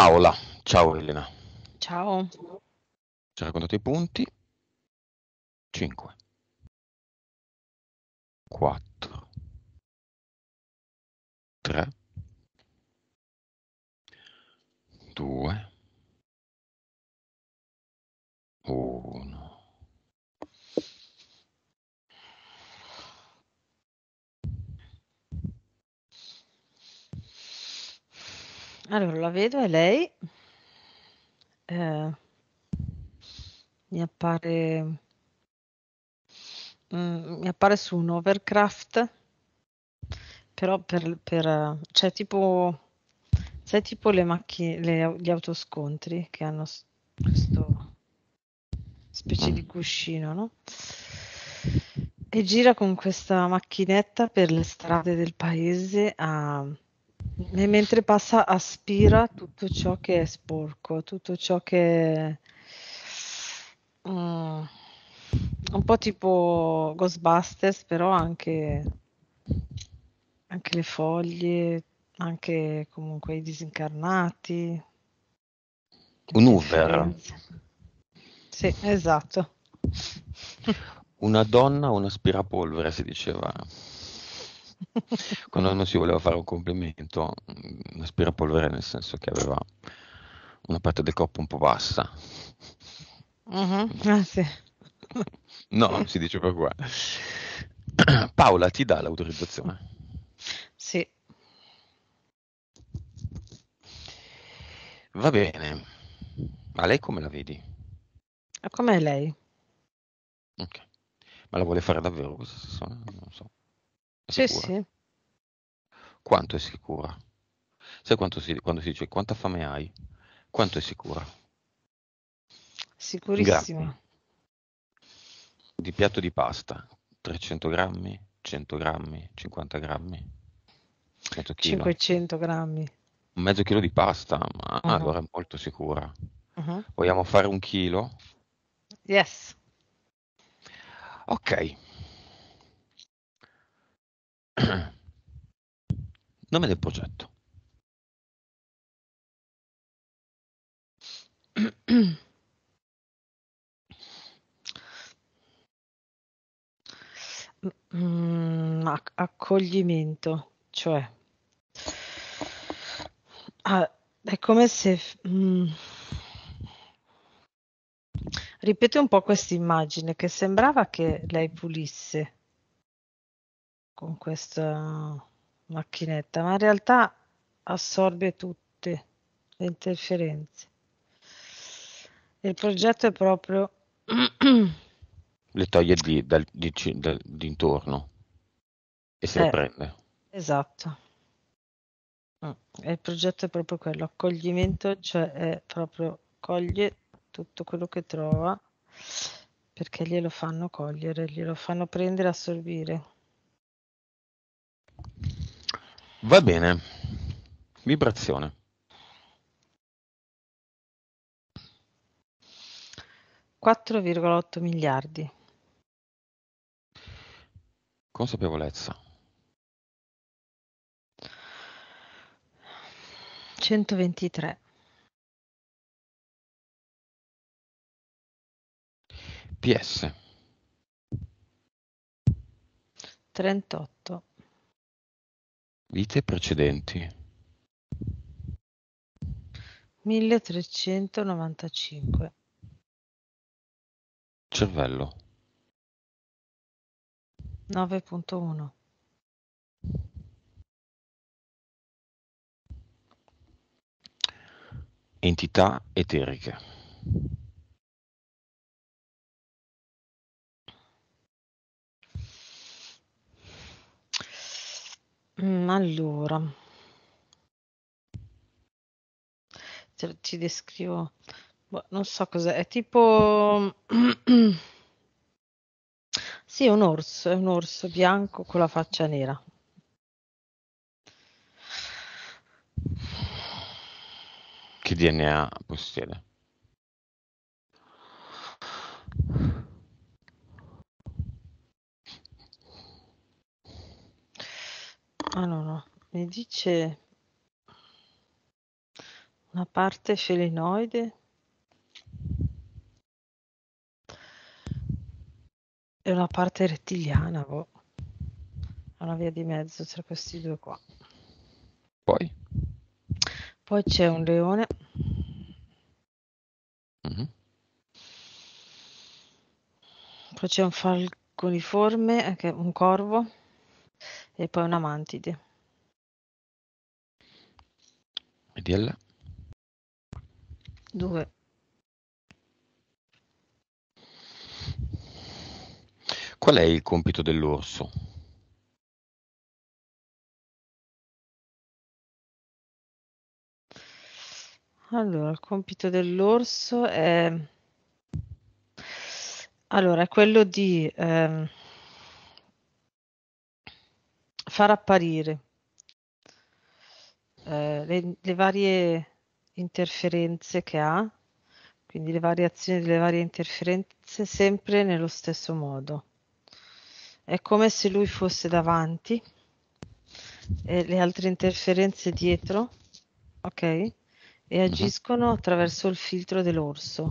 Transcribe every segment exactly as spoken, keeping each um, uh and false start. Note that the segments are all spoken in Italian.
Paola, ciao Elena. Ciao. Ci ha raccontato i punti. cinque, quattro, tre, due, uno. Allora, la vedo, è lei, eh, mi appare mm, mi appare su un hovercraft, però per, per c'è tipo c'è tipo le macchine, le, gli autoscontri che hanno questo specie di cuscino, no? E gira con questa macchinetta per le strade del paese a... E mentre passa aspira tutto ciò che è sporco, tutto ciò che um, un po' tipo Ghostbusters, però anche, anche le foglie, anche comunque i disincarnati. Un Uber. Sì, esatto. Una donna, un aspirapolvere, si diceva. Quando non si voleva fare un complimento, l'aspirapolvere, nel senso che aveva una parte del corpo un po' bassa. Uh-huh. Ah, sì. No, si dice per qua. Paola, ti dà l'autorizzazione? Sì. Va bene. Ma lei come la vedi? Com'è lei? Ok. Ma la vuole fare davvero questa sessione? Non so. Sì, sì. Quanto è sicura? Sai quanto si, quando si dice quanta fame hai? Quanto è sicura? Sicurissima. Grammi. Di piatto di pasta, trecento grammi, cento grammi, cinquanta grammi, mezzo chilo. cinquecento grammi. Mezzo chilo di pasta, ma uh-huh. Allora è molto sicura. Uh-huh. Vogliamo fare un chilo? Yes. Ok. Nome del progetto. mm, accoglimento, cioè ah, è come se mm, ripete un po' questa immagine che sembrava che lei pulisse con questa macchinetta, ma in realtà assorbe tutte le interferenze. Il progetto è proprio... le toglie di, dal, di, dal, d'intorno e se eh, le prende. Esatto. Il progetto è proprio quello, accoglimento, cioè è proprio coglie tutto quello che trova, perché glielo fanno cogliere, glielo fanno prendere, assorbire. Va bene, vibrazione. quattro virgola otto miliardi. Consapevolezza. centoventitré. P S. trentotto. Vite precedenti. milletrecentonovantacinque. Cervello. nove virgola uno. Entità eteriche. Allora, ti descrivo, boh, non so cos'è, è tipo, sì, è un orso, è un orso bianco con la faccia nera. Che D N A possiede? Ah no, no, mi dice La parte felinoide e una parte rettiliana, boh. Una via di mezzo tra questi due qua. Poi? Poi c'è un leone. Mm-hmm. Poi c'è un falconiforme, che è un corvo, e poi una mantide. E di là? Due. Qual è il compito dell'orso? Allora, il compito dell'orso è, allora, è quello di eh, far apparire eh, le, le varie interferenze che ha, quindi le variazioni delle varie interferenze sempre nello stesso modo. È come se lui fosse davanti e le altre interferenze dietro, ok? E agiscono attraverso il filtro dell'orso.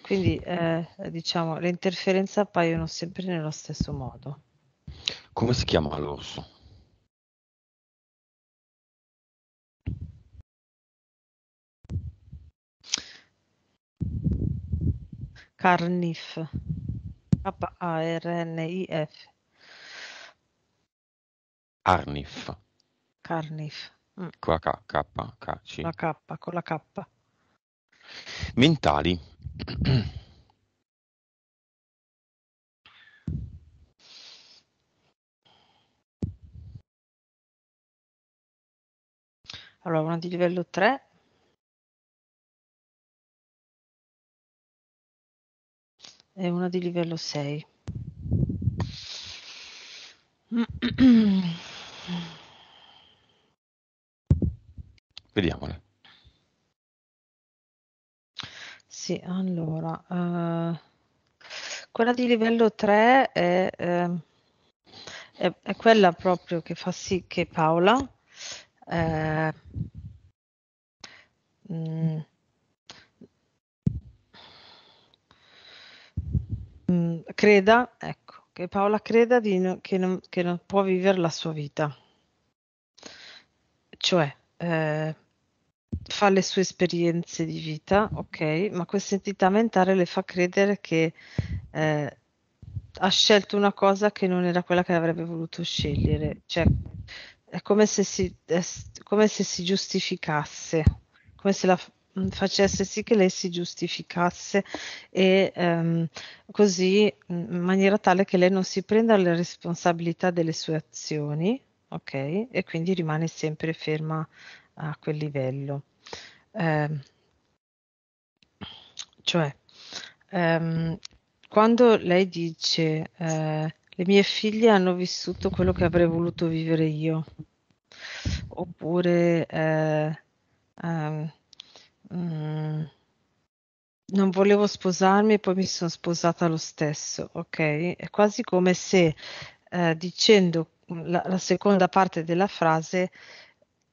Quindi, eh, diciamo, le interferenze appaiono sempre nello stesso modo. Come si chiama l'orso? Carnif. K A R N I F. Carnif. Carnif. Mm. Con la K, K, K, C. La K, con la K. Mentali. Allora, una di livello tre. E una di livello sei. Vediamole. Sì, allora, eh, quella di livello tre è, eh, è, è quella proprio che fa sì che Paola eh, mh, mh, creda, ecco, che Paola creda di no, che, non, che non può vivere la sua vita, cioè eh, fa le sue esperienze di vita, ok, ma questa entità mentale le fa credere che eh, ha scelto una cosa che non era quella che avrebbe voluto scegliere, cioè è come se si, è come se si giustificasse, come se la facesse sì che lei si giustificasse e ehm, così in maniera tale che lei non si prenda la responsabilità delle sue azioni, ok, e quindi rimane sempre ferma a quel livello, eh, cioè ehm, quando lei dice eh, le mie figlie hanno vissuto quello che avrei voluto vivere io, oppure eh, ehm, mm, non volevo sposarmi e poi mi sono sposata lo stesso, ok, è quasi come se eh, dicendo la, la seconda parte della frase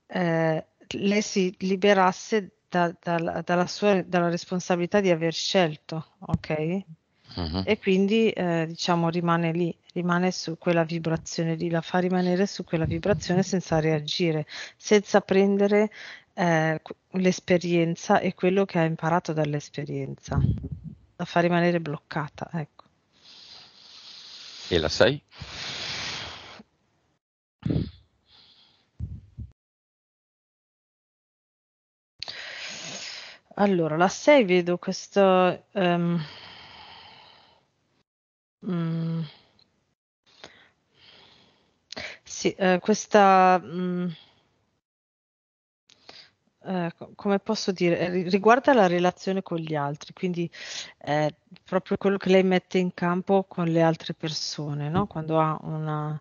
Eh, lei si liberasse da, da, dalla, sua, dalla responsabilità di aver scelto, ok? Uh-huh. E quindi eh, diciamo rimane lì, rimane su quella vibrazione lì, la fa rimanere su quella vibrazione senza reagire, senza prendere eh, l'esperienza e quello che ha imparato dall'esperienza, la fa rimanere bloccata, ecco. E la sei? Allora, la sei vedo questo um, um, sì, uh, questa um, uh, come posso dire, riguarda la relazione con gli altri, quindi è eh, proprio quello che lei mette in campo con le altre persone, no? Quando ha una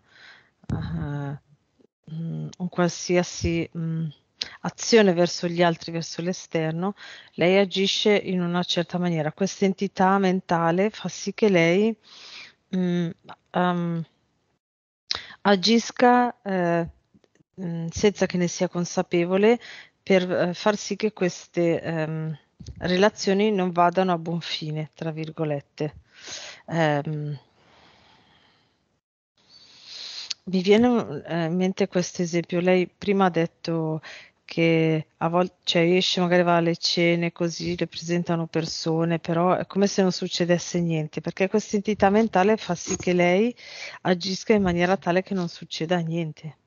uh, um, un qualsiasi um, azione verso gli altri, verso l'esterno, lei agisce in una certa maniera. Questa entità mentale fa sì che lei mh, um, agisca eh, mh, senza che ne sia consapevole, per eh, far sì che queste ehm, relazioni non vadano a buon fine, tra virgolette. Ehm, mi viene eh, in mente questo esempio. Lei prima ha detto che a volte, cioè, esce, magari va alle cene, così le presentano persone, però è come se non succedesse niente, perché questa entità mentale fa sì che lei agisca in maniera tale che non succeda niente.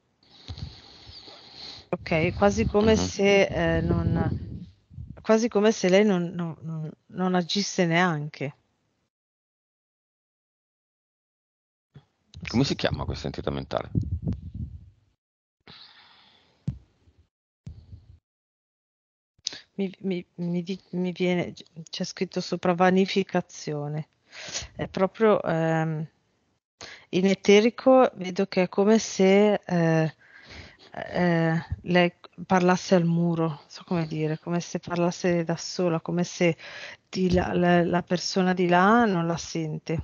Ok, quasi come se eh, non, quasi come se lei non, non, non agisse neanche. Come si chiama questa entità mentale? Mi, mi, mi, mi viene, c'è scritto sopra vanificazione. È proprio ehm, in eterico, vedo che è come se eh, eh, lei parlasse al muro, non so come dire, come se parlasse da sola, come se di là, la, la persona di là non la sente.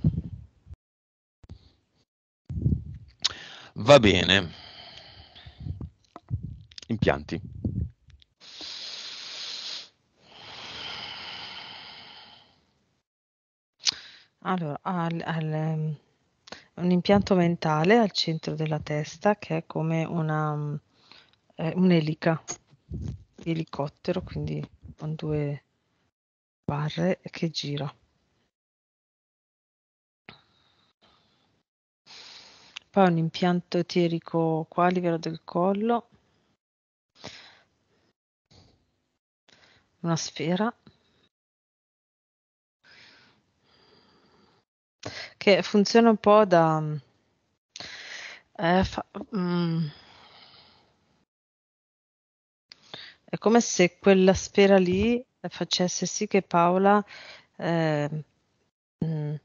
Va bene. Impianti. Allora, al, al, un impianto mentale al centro della testa che è come una eh, un'elica di elicottero, quindi con due barre che gira. Poi un impianto eterico qua a livello del collo, una sfera, che funziona un po' da eh, fa, mm, è come se quella sfera lì facesse sì che Paola eh, mm,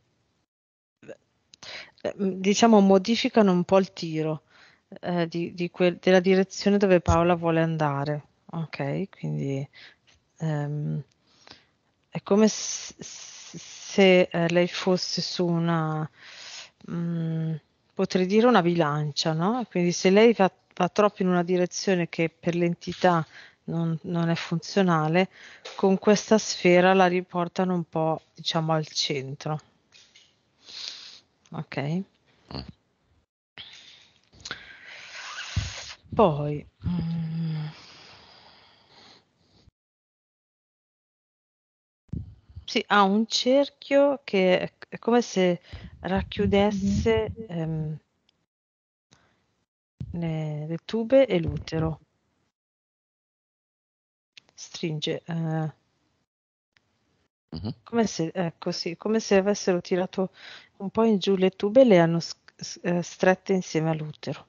diciamo modificano un po' il tiro eh, di, di quel, della direzione dove Paola vuole andare. Ok, quindi ehm, è come se, se eh, lei fosse su una, mh, potrei dire una bilancia, no? Quindi se lei va, va troppo in una direzione che per l'entità non, non è funzionale, con questa sfera la riportano un po', diciamo, al centro. Ok. Mm. Poi... Mm, sì, ha un cerchio che è come se racchiudesse ehm, le, le tube e l'utero. Stringe. Eh, mm-hmm. Come se, ecco, sì, come se avessero tirato un po' in giù le tube e le hanno eh, strette insieme all'utero.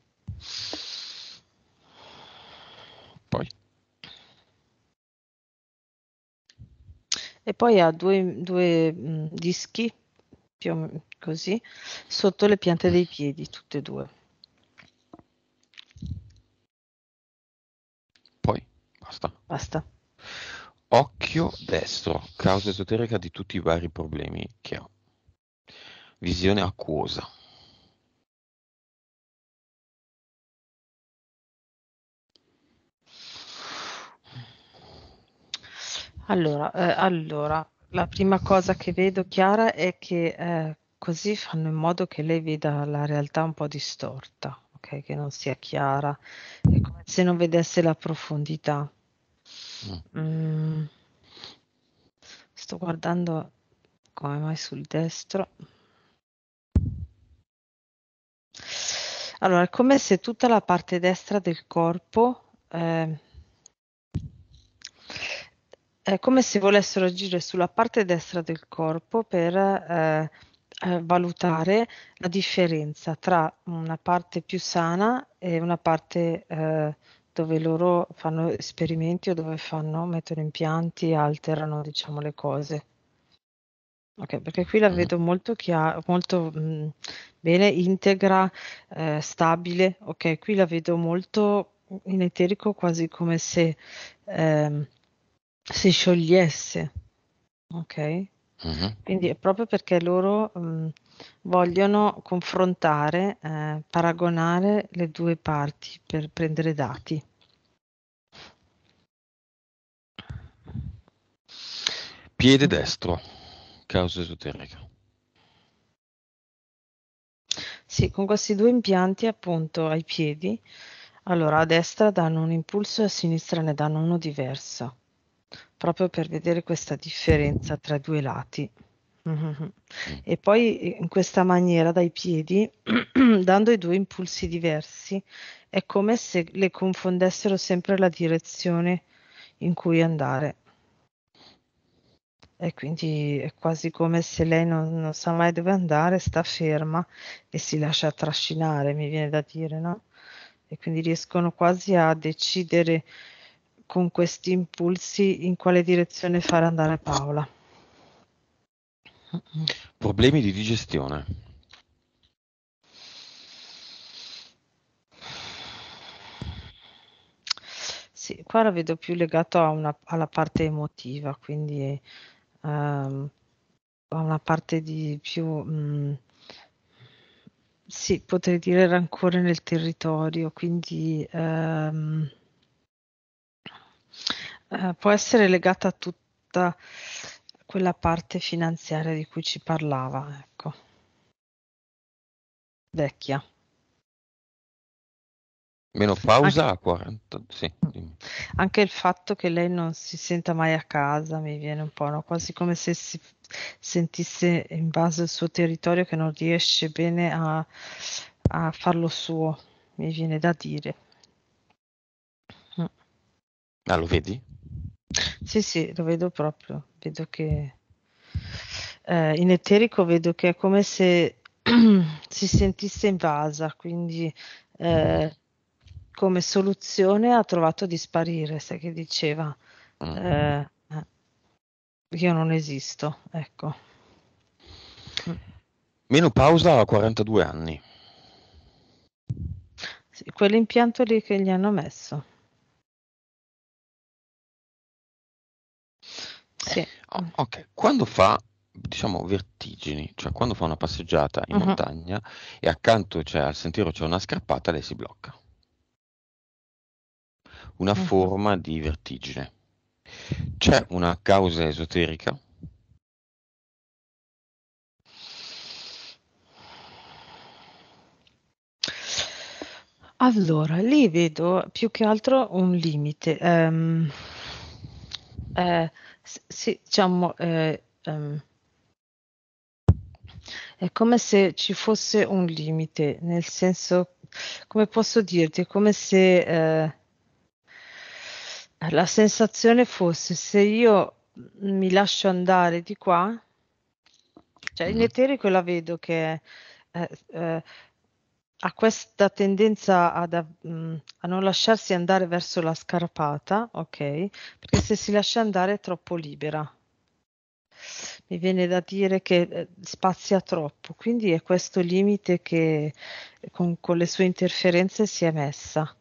Poi. E poi ha due, due mh, dischi, più o meno così, sotto le piante dei piedi, tutte e due. Poi, basta. Basta. Occhio destro, causa esoterica di tutti i vari problemi che ho. Visione acquosa. Allora, eh, allora, la prima cosa che vedo chiara è che eh, così fanno in modo che lei veda la realtà un po' distorta, okay? Che non sia chiara, è come se non vedesse la profondità. Mm. Mm. Sto guardando come mai sul destro. Allora, è come se tutta la parte destra del corpo... Eh, È come se volessero agire sulla parte destra del corpo per eh, valutare la differenza tra una parte più sana e una parte eh, dove loro fanno esperimenti o dove fanno, mettono impianti e alterano, diciamo, le cose. Ok, perché qui la vedo molto chiara, molto mh, bene, integra, eh, stabile. Ok, qui la vedo molto in eterico, quasi come se... Eh, si sciogliesse, ok? Uh-huh. Quindi è proprio perché loro mh, vogliono confrontare, eh, paragonare le due parti per prendere dati. Piede destro, causa esoterica. Sì, con questi due impianti appunto ai piedi, allora a destra danno un impulso e a sinistra ne danno uno diverso, proprio per vedere questa differenza tra i due lati. Mm-hmm. E poi in questa maniera dai piedi, dando i due impulsi diversi, è come se le confondessero sempre la direzione in cui andare. E quindi è quasi come se lei non, non sa mai dove andare, sta ferma e si lascia trascinare, mi viene da dire, no? E quindi riescono quasi a decidere con questi impulsi in quale direzione fare andare Paola. Problemi di digestione. Sì, qua la vedo più legato a una, alla parte emotiva, quindi... Um, una parte di più mh, sì, potrei dire rancore nel territorio, quindi um, uh, può essere legata a tutta quella parte finanziaria di cui ci parlava, ecco, vecchia. Menopausa anche, a quaranta, sì. Dimmi. Anche il fatto che lei non si senta mai a casa mi viene un po', no? Quasi come se si sentisse invaso il suo territorio, che non riesce bene a, a farlo suo, mi viene da dire. Ah, lo vedi? Sì, sì, lo vedo proprio. Vedo che eh, in eterico vedo che è come se si sentisse invasa, quindi... Eh, come soluzione ha trovato di sparire, sai che diceva, mm. eh, io non esisto, ecco. Menopausa a quarantadue anni. Sì, quell'impianto lì che gli hanno messo. Sì. Oh, ok, quando fa, diciamo, vertigini, cioè quando fa una passeggiata in uh-huh. montagna e accanto c'è, al sentiero c'è una scarpata, lei si blocca. Una uh-huh. forma di vertigine. C'è una causa esoterica? Allora, lì vedo più che altro un limite. Um, eh, sì, diciamo, eh, um, è come se ci fosse un limite, nel senso, come posso dirti, è come se... Eh, la sensazione fosse, se io mi lascio andare di qua, cioè in eterico la vedo che eh, eh, ha questa tendenza ad, a, a non lasciarsi andare verso la scarpata, ok? Perché se si lascia andare è troppo libera. Mi viene da dire che eh, spazia troppo, quindi è questo limite che con, con le sue interferenze si è messa.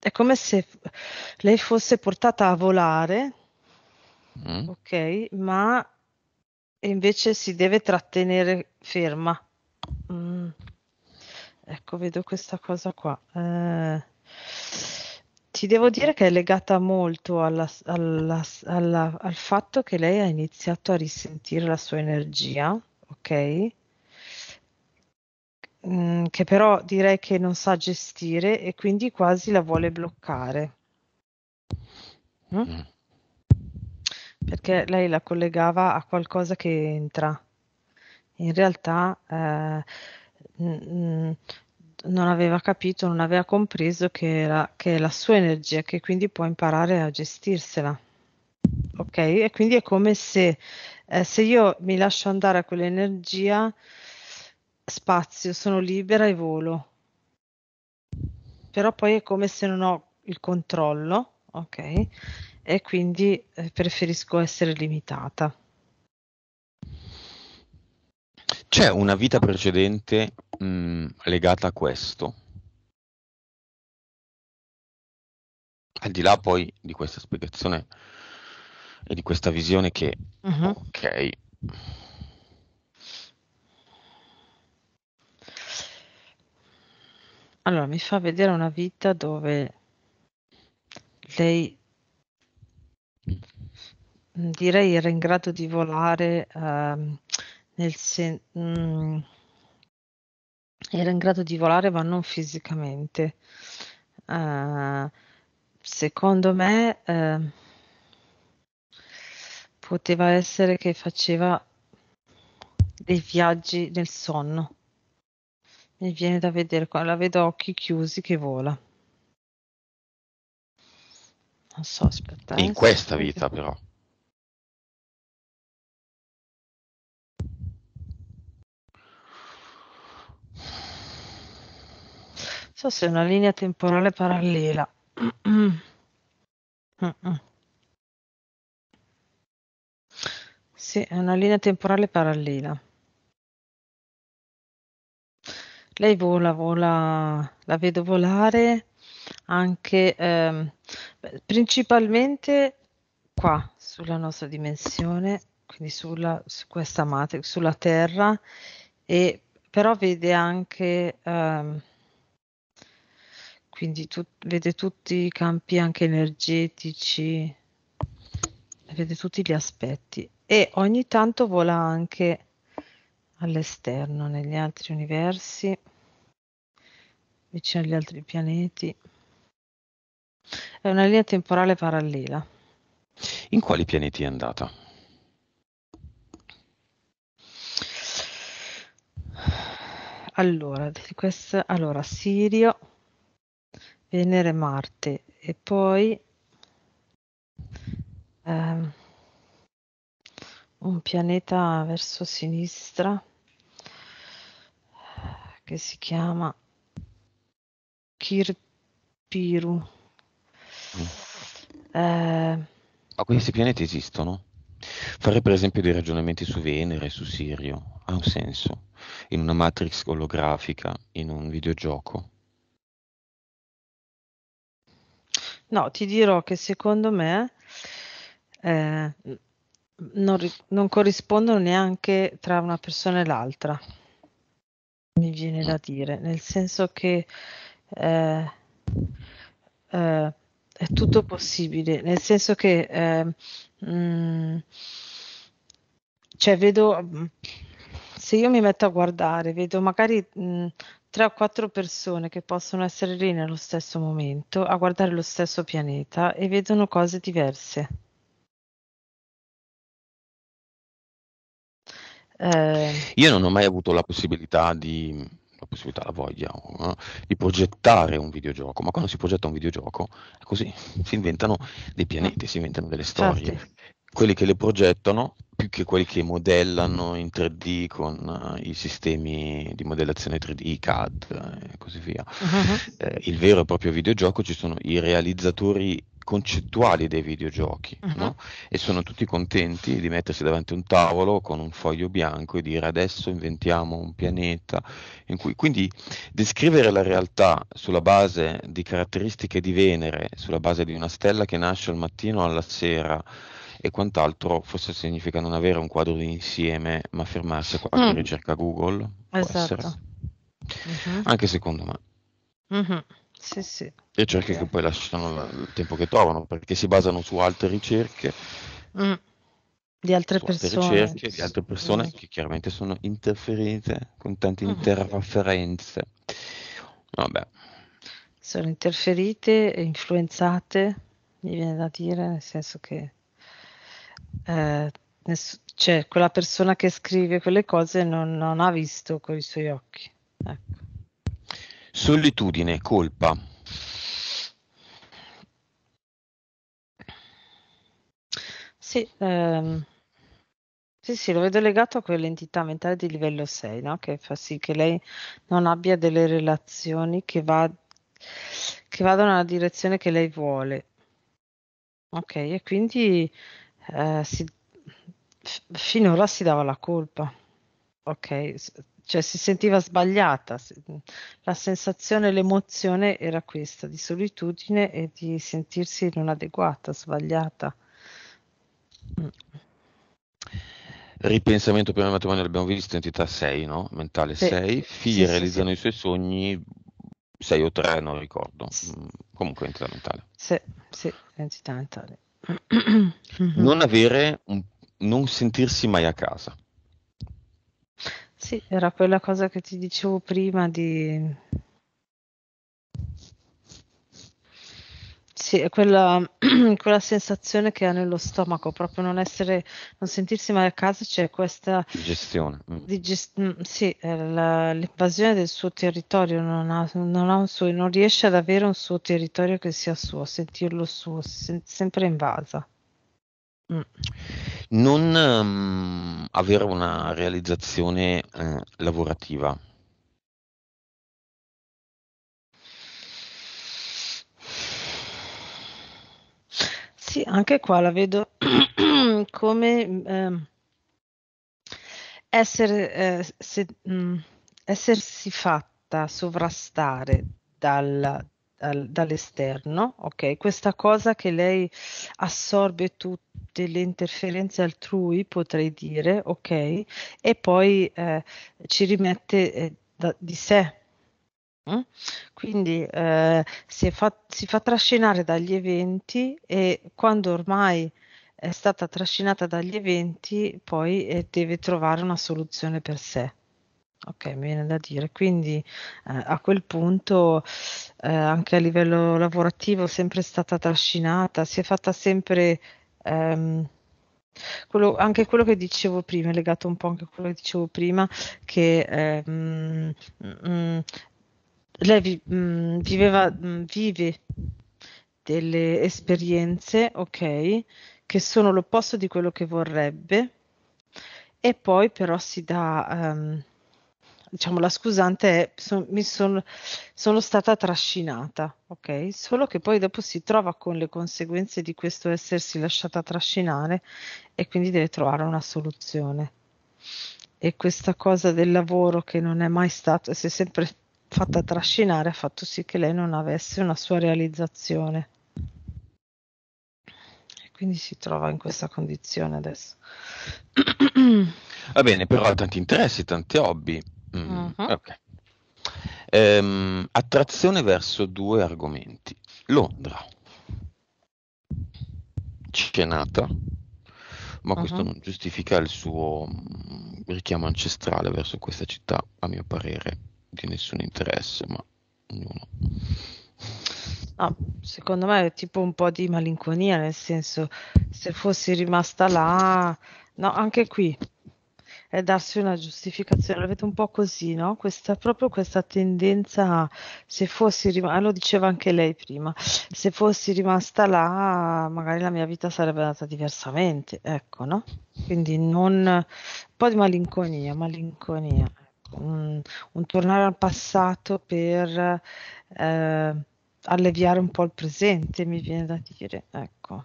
È come se lei fosse portata a volare, mm. ok, ma invece si deve trattenere ferma. Mm. Ecco, vedo questa cosa qua. Eh, ti devo dire che è legata molto alla, alla, alla, al fatto che lei ha iniziato a risentire la sua energia, ok? Che però direi che non sa gestire e quindi quasi la vuole bloccare, mm? Perché lei la collegava a qualcosa che entra, in realtà eh, n- n- non aveva capito, non aveva compreso che, era, che è la sua energia, che quindi può imparare a gestirsela, ok? E quindi è come se eh, se io mi lascio andare a quell'energia, spazio, sono libera e volo, però poi è come se non ho il controllo, ok? E quindi preferisco essere limitata. C'è una vita precedente mh, legata a questo? Al di là poi di questa spiegazione e di questa visione che Uh-huh. Ok. Allora, mi fa vedere una vita dove lei, direi, era in grado di volare, uh, nel sen- mh, era in grado di volare ma non fisicamente. Uh, secondo me uh, poteva essere che faceva dei viaggi nel sonno. Mi viene da vedere, la vedo a occhi chiusi che vola. Non so, aspetta. In questa vita però. Non so se è una linea temporale parallela. Sì, è una linea temporale parallela. Lei vola, vola, la vedo volare anche ehm, principalmente qua sulla nostra dimensione, quindi sulla, su questa matrix, sulla Terra, e però vede anche ehm, quindi tut, vede tutti i campi anche energetici, vede tutti gli aspetti e ogni tanto vola anche all'esterno, negli altri universi, vicino agli altri pianeti. È una linea temporale parallela. In quali pianeti è andata? Allora, questa, allora Sirio, Venere, Marte e poi ehm, un pianeta verso sinistra che si chiama Kirpiru. Mm. Eh, Ma questi pianeti esistono? Fare per esempio dei ragionamenti su Venere, su Sirio, ha un senso? In una matrix olografica, in un videogioco? No, ti dirò che secondo me eh, non, non corrispondono neanche tra una persona e l'altra, mi viene da dire, nel senso che eh, eh, è tutto possibile, nel senso che eh, mh, cioè vedo, se io mi metto a guardare, vedo magari mh, tre o quattro persone che possono essere lì nello stesso momento a guardare lo stesso pianeta e vedono cose diverse. Eh, Io non ho mai avuto la possibilità di la possibilità, la voglia no? di progettare un videogioco, ma quando si progetta un videogioco è così, si inventano dei pianeti, si inventano delle storie. Infatti. Quelli che le progettano, più che quelli che modellano in tre D con uh, i sistemi di modellazione tre D, C A D e così via. Uh-huh. Eh, il vero e proprio videogioco, ci sono i realizzatori concettuali dei videogiochi, uh-huh. no? E sono tutti contenti di mettersi davanti a un tavolo con un foglio bianco e dire adesso inventiamo un pianeta in cui, quindi descrivere la realtà sulla base di caratteristiche di Venere, sulla base di una stella che nasce al mattino alla sera e quant'altro, forse significa non avere un quadro di insieme ma fermarsi a qualche mm. ricerca Google, esatto. Può essere. Uh-huh. Anche secondo me. Uh-huh. Sì, sì. Ricerche okay. che poi lasciano il tempo che trovano, perché si basano su altre ricerche mm. di altre persone, altre ricerche, di altre persone mm. che chiaramente sono interferite con tante mm. interferenze. Vabbè. Sono interferite e influenzate, mi viene da dire, nel senso che eh, ness- cioè, quella persona che scrive quelle cose non, non ha visto con i suoi occhi. Ecco. Solitudine, colpa. Sì, ehm, sì, sì, lo vedo legato a quell'entità mentale di livello sei, no? Che fa sì che lei non abbia delle relazioni che, va, che vadano nella direzione che lei vuole. Ok, e quindi eh, si, f- finora si dava la colpa. Ok, cioè si sentiva sbagliata, la sensazione, l'emozione era questa, di solitudine e di sentirsi non adeguata, sbagliata. Ripensamento prima del matrimonio l'abbiamo visto, entità sei, no? Mentale sei. Figli sì, realizzano sì, sì. i suoi sogni sei o tre, non ricordo. Comunque entità mentale. Sì, sì, entità mentale. Non avere, un, non sentirsi mai a casa. Sì, era quella cosa che ti dicevo prima di... Sì, è quella, quella sensazione che ha nello stomaco, proprio non essere, non sentirsi mai a casa, c'è cioè questa... Digestione. Digest- sì, la, l'invasione del suo territorio, non, ha, non, ha un suo, non riesce ad avere un suo territorio che sia suo, sentirlo suo, se- sempre invasa. Mm. Non um, avere una realizzazione eh, lavorativa. Sì, anche qua la vedo come eh, essere, eh, se, mh, essersi fatta sovrastare dal, dal, dall'esterno, ok? Questa cosa che lei assorbe tutte le interferenze altrui, potrei dire, ok? E poi eh, ci rimette eh, da, di sé. Quindi eh, si, è fa, si fa trascinare dagli eventi e quando ormai è stata trascinata dagli eventi poi eh, deve trovare una soluzione per sé. Ok, mi viene da dire. Quindi eh, a quel punto eh, anche a livello lavorativo è sempre stata trascinata, si è fatta sempre... Ehm, Quello, anche quello che dicevo prima, è legato un po' anche a quello che dicevo prima, che eh, mh, mh, lei vi, mh, viveva, mh, vive delle esperienze, ok, che sono l'opposto di quello che vorrebbe, e poi però si dà, um, diciamo, la scusante è, so, mi son, sono stata trascinata, ok? Solo che poi dopo si trova con le conseguenze di questo essersi lasciata trascinare e quindi deve trovare una soluzione. E questa cosa del lavoro che non è mai stato, si è sempre fatta trascinare, ha fatto sì che lei non avesse una sua realizzazione. E quindi si trova in questa condizione adesso. Va bene, però ha tanti interessi, tanti hobby. Mm, uh-huh. Okay. Ehm, attrazione verso due argomenti: Londra, cenata, ma uh-huh. questo non giustifica il suo richiamo ancestrale verso questa città, a mio parere, di nessun interesse, ma ognuno. No, secondo me è tipo un po' di malinconia, nel senso, se fossi rimasta là, no, anche qui. È darsi una giustificazione, l'avete un po' così, no? Questa, proprio questa tendenza, se fossi rimasta, lo diceva anche lei prima, se fossi rimasta là magari la mia vita sarebbe andata diversamente, ecco, no? Quindi non, un po' di malinconia, malinconia, ecco. un, un tornare al passato per eh, alleviare un po' il presente, mi viene da dire, ecco.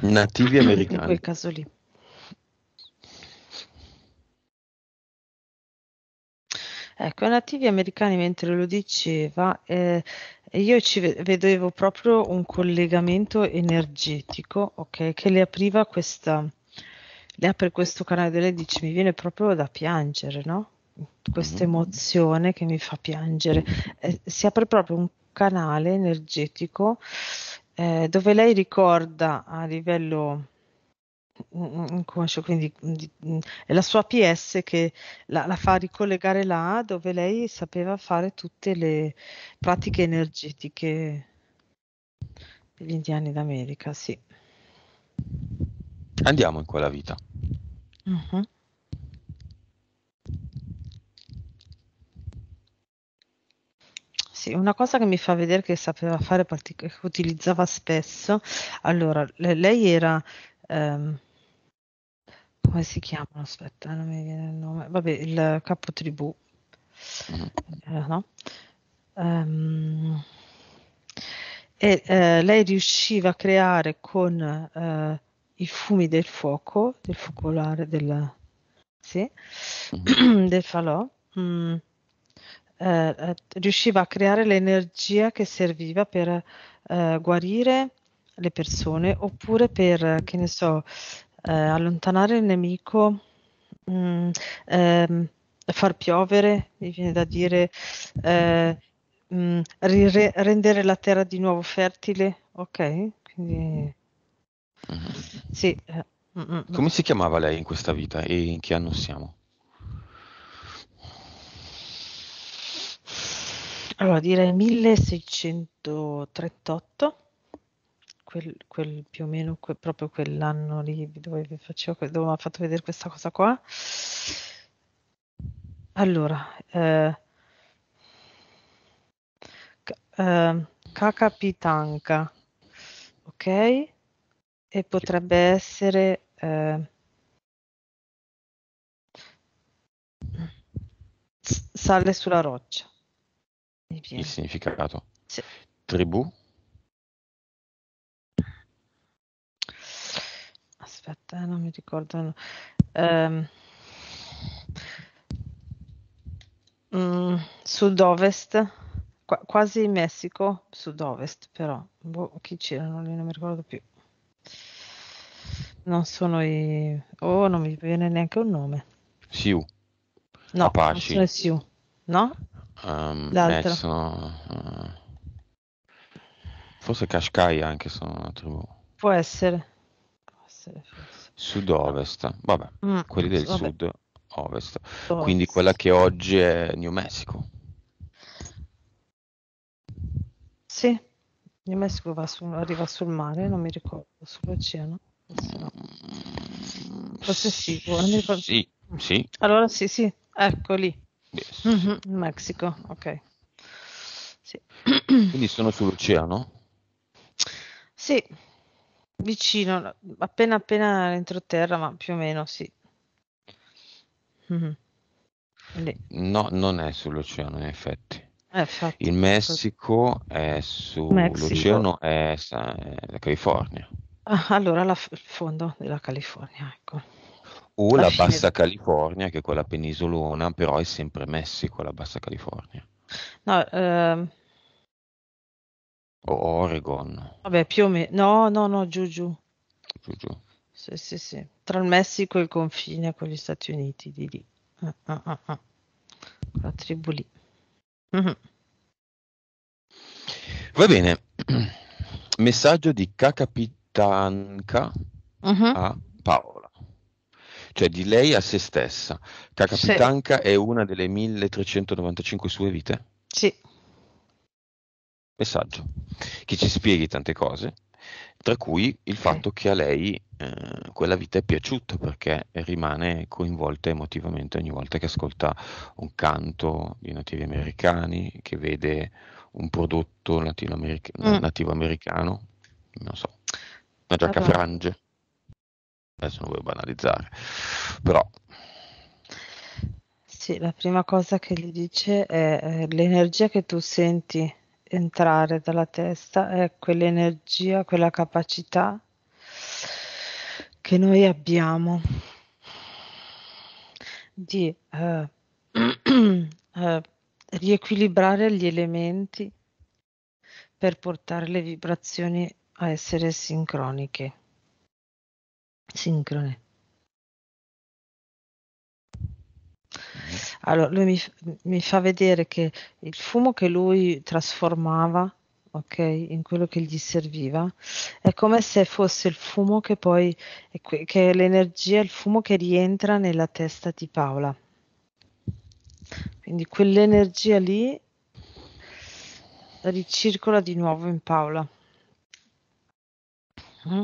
Nativi americani. In quel caso lì. Ecco, i nativi americani, mentre lo diceva, eh, io ci vedevo proprio un collegamento energetico, ok, che le apriva questa, le apre questo canale delle dici, mi viene proprio da piangere, no? Questa emozione che mi fa piangere, eh, si apre proprio un canale energetico eh, dove lei ricorda a livello... inconscio, quindi è la sua P S che la, la fa ricollegare là dove lei sapeva fare tutte le pratiche energetiche degli indiani d'America. Sì, andiamo in quella vita. Uh-huh. Sì, una cosa che mi fa vedere che sapeva fare, che utilizzava spesso, allora lei era um, come si chiamano? Aspetta, non mi viene il nome. Vabbè, il capotribù. Eh, no? um, e eh, lei riusciva a creare con eh, i fumi del fuoco, del focolare, del, sì, del falò, mm, eh, riusciva a creare l'energia che serviva per eh, guarire le persone, oppure per, che ne so, eh, allontanare il nemico mh, ehm, far piovere, mi viene da dire, eh, mh, re- rendere la terra di nuovo fertile, ok? Quindi, sì. Come si chiamava lei in questa vita e in che anno siamo? Allora, direi milleseicentotrentotto, quel, quel più o meno quel, proprio quell'anno lì dove vi facevo, dove mi ha fatto vedere questa cosa qua. Allora, eh, eh, Kakapitanka, ok? E potrebbe essere... Eh, sale sulla roccia. Il significato. Sì. Tribù. Aspetta, non mi ricordo. Um, um, sud-ovest, Qu- quasi Messico, sud-ovest, però boh, chi c'erano lì non mi ricordo più. Non sono i... Oh, non mi viene neanche un nome. Siu. No, Apache. Non sono Siu, no? Um, L'altro eh, sono, uh, forse Kashkai anche sono una tribù. Può essere, può essere forse. Sud-ovest, vabbè, mm, quelli del vabbè. sud-ovest. sud-ovest, quindi quella che oggi è New Mexico. Sì, New Mexico va sul, arriva sul mare, non mi ricordo, sull'oceano. Forse sì, non mi ricordo. Sì, sì. Allora sì, sì, ecco lì. Yes. Mm-hmm. Mexico, ok. Sì. Quindi sono sull'oceano? Sì, vicino, appena appena entroterra, ma più o meno sì. Mm-hmm. No, non è sull'oceano in effetti. Eh, infatti, il Messico è sull'oceano, Mexico. È la California. Ah, allora la, il fondo della California, ecco. O la, la Bassa California, che è quella penisolona, però è sempre Messico la Bassa California. No, ehm... o Oregon. Vabbè, più o meno. No, no, no, giù, giù. Giù, giù. Sì, sì, sì. Tra il Messico e il confine con gli Stati Uniti, di lì. Ah, ah, ah, ah. La tribù lì. Mm-hmm. Va bene. Messaggio di Kakapitanka mm-hmm. a Paola. Cioè di lei a se stessa. Kakapitanka sì. È una delle milletrecentonovantacinque sue vite? Sì. Messaggio che ci spieghi tante cose, tra cui il fatto sì. che a lei eh, quella vita è piaciuta perché rimane coinvolta emotivamente ogni volta che ascolta un canto di nativi americani, che vede un prodotto nativo, americ- mm. nativo americano, non so, una giacca allora. frange. Adesso non voglio banalizzare, però... Sì, la prima cosa che gli dice è l'energia che tu senti entrare dalla testa è quell'energia, quella capacità che noi abbiamo di eh, eh, riequilibrare gli elementi per portare le vibrazioni a essere sincroniche. Sincrone. Allora lui mi, mi fa vedere che il fumo che lui trasformava, ok, in quello che gli serviva, è come se fosse il fumo che poi, che è l'energia, il fumo che rientra nella testa di Paola. Quindi quell'energia lì ricircola di nuovo in Paola. Mm.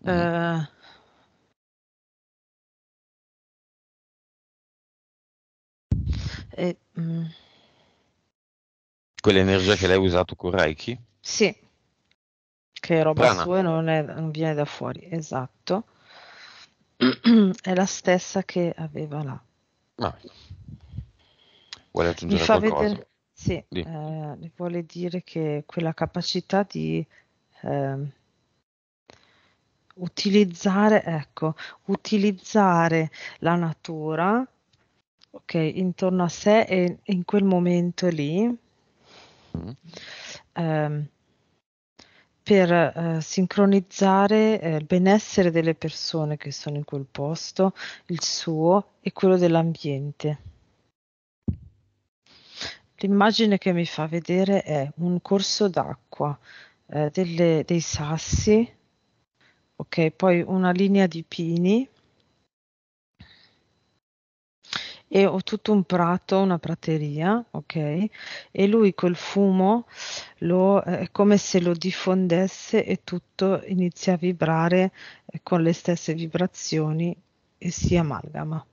Uh, E, mm. Quell'energia che lei ha usato con Reiki? Sì, che è roba Prana. Sua non, è, non viene da fuori, esatto. È la stessa che aveva là. Ah. Vuole aggiungere Mi fa qualcosa? Vedere, sì, eh, vuole dire che quella capacità di eh, utilizzare, ecco, utilizzare la natura, ok, intorno a sé e in quel momento lì, mm. ehm, per eh, sincronizzare eh, il benessere delle persone che sono in quel posto, il suo e quello dell'ambiente. L'immagine che mi fa vedere è un corso d'acqua, eh, delle, dei sassi, ok, poi una linea di pini e ho tutto un prato, una prateria, ok? E lui col fumo lo, è come se lo diffondesse e tutto inizia a vibrare con le stesse vibrazioni e si amalgama.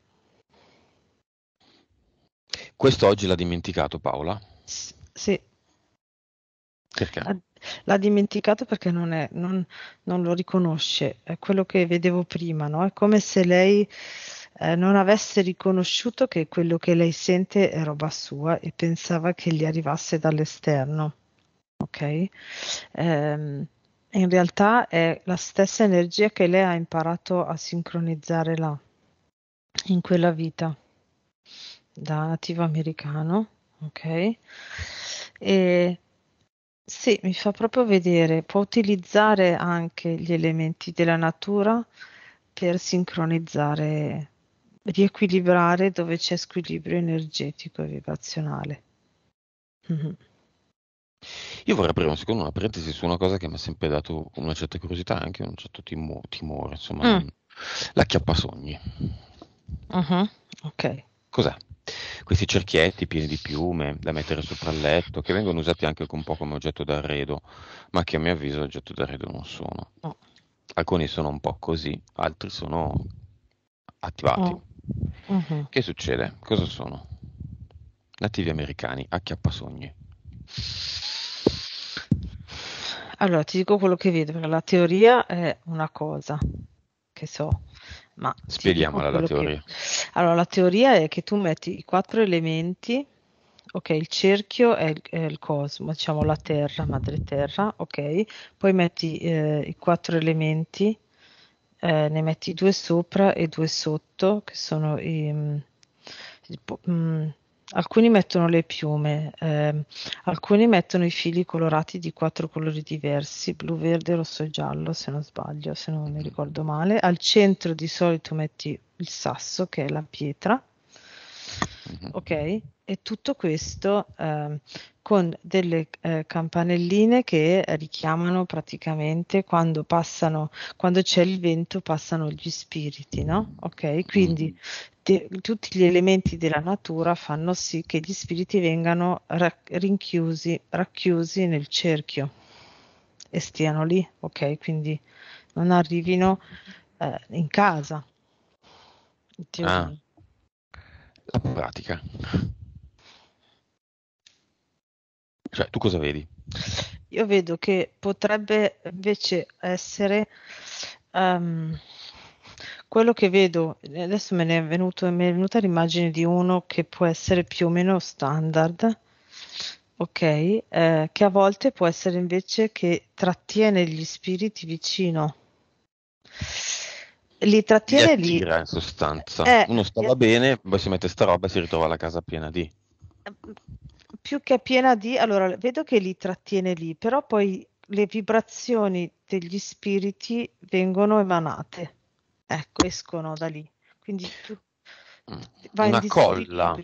Questo oggi l'ha dimenticato Paola? S- sì. Perché? Ad- L'ha dimenticato perché non, è, non, non lo riconosce, è quello che vedevo prima, no? È come se lei eh, non avesse riconosciuto che quello che lei sente è roba sua e pensava che gli arrivasse dall'esterno, ok? Ehm, in realtà è la stessa energia che lei ha imparato a sincronizzare là, in quella vita, da nativo americano, ok? E... sì, mi fa proprio vedere, può utilizzare anche gli elementi della natura per sincronizzare, riequilibrare dove c'è squilibrio energetico e vibrazionale. Mm-hmm. Io vorrei aprire un secondo una parentesi su una cosa che mi ha sempre dato una certa curiosità, anche un certo timo- timore, insomma, mm. l'acchiappasogni. Mm-hmm. Ok. Cos'è? Questi cerchietti pieni di piume da mettere sopra il letto, che vengono usati anche un po' come oggetto d'arredo, ma che a mio avviso oggetto d'arredo non sono. Oh. Alcuni sono un po' così, altri sono attivati. Oh. Uh-huh. Che succede? Cosa sono? Nativi americani, acchiappasogni. Allora, ti dico quello che vedo, perché la teoria è una cosa, che so... ma spieghiamola la teoria. Che... allora, la teoria è che tu metti i quattro elementi, ok, il cerchio è il, è il cosmo, diciamo la terra, madre terra, ok, poi metti eh, i quattro elementi, eh, ne metti due sopra e due sotto, che sono i... Mh, mh, alcuni mettono le piume, eh, alcuni mettono i fili colorati di quattro colori diversi, blu, verde, rosso e giallo, se non sbaglio, se non mi ricordo male. Al centro di solito metti il sasso, che è la pietra, ok? E tutto questo eh, con delle eh, campanelline che richiamano praticamente quando passano, quando c'è il vento passano gli spiriti, no? Ok? Quindi de- tutti gli elementi della natura fanno sì che gli spiriti vengano ra- rinchiusi, racchiusi nel cerchio e stiano lì, ok? Quindi non arrivino eh, in casa. Ah, la pratica. Cioè, tu cosa vedi? Io vedo che potrebbe invece essere um, quello che vedo, adesso me ne è venuto, mi è venuta l'immagine di uno che può essere più o meno standard, ok, eh, che a volte può essere invece che trattiene gli spiriti vicino. Li trattiene lì, in sostanza, eh, uno stava eh, bene, poi si mette sta roba e si ritrova la casa piena di... più che piena di... allora, vedo che li trattiene lì, però poi le vibrazioni degli spiriti vengono emanate, ecco, escono da lì, quindi tu vai una in colla,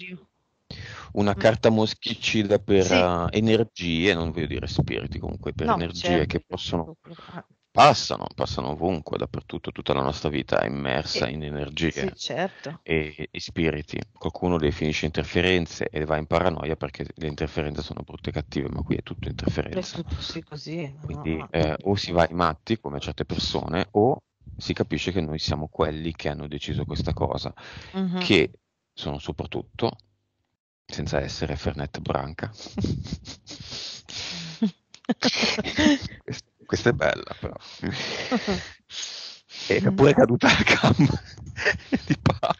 una mm. carta moschicida per sì. uh, energie, non voglio dire spiriti, comunque per no, energie certo, che possono... Ah. Passano, passano ovunque, dappertutto, tutta la nostra vita è immersa sì, in energie sì, certo. e, e spiriti. Qualcuno definisce interferenze e va in paranoia perché le interferenze sono brutte e cattive, ma qui è tutto interferenza. È tutto sì, così. Quindi no. eh, o si va ai matti come certe persone o si capisce che noi siamo quelli che hanno deciso questa cosa, mm-hmm. che sono soprattutto, senza essere Fernet Branca, questa è bella però è pure caduta la cam di Paola,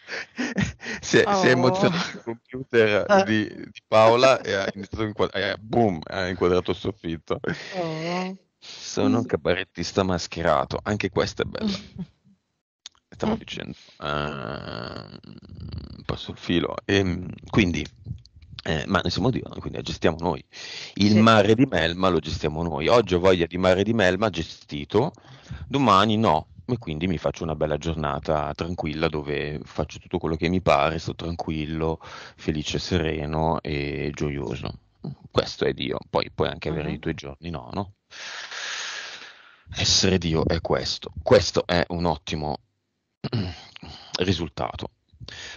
si è, oh. si è emozionato il computer di, di Paola e ha iniziato a inquadrare, boom, ha inquadrato il soffitto. Oh. Sono un cabarettista mascherato, anche questa è bella. Stavo dicendo, uh, passo il filo. E, quindi Eh, ma nessun motivo, quindi la gestiamo noi. Il sì. mare di melma lo gestiamo noi. Oggi ho voglia di mare di melma, gestito, domani no, e quindi mi faccio una bella giornata tranquilla dove faccio tutto quello che mi pare, sto tranquillo, felice, sereno e gioioso. Questo è Dio. Poi puoi anche avere uh-huh. i tuoi giorni, no, no? Essere Dio è questo. Questo è un ottimo risultato.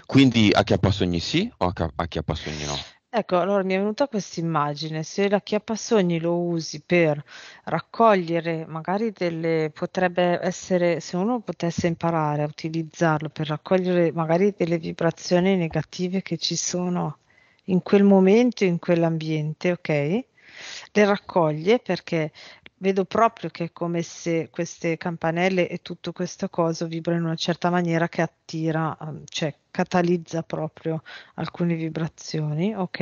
Quindi acchiappasogni sì o acchiappasogni no? Ecco, allora mi è venuta questa immagine, se l'acchiappasogni lo usi per raccogliere magari delle, potrebbe essere, se uno potesse imparare a utilizzarlo per raccogliere magari delle vibrazioni negative che ci sono in quel momento, in quell'ambiente, ok? Le raccoglie perché vedo proprio che è come se queste campanelle e tutto questo coso vibrano in una certa maniera che attira, cioè catalizza proprio alcune vibrazioni, ok?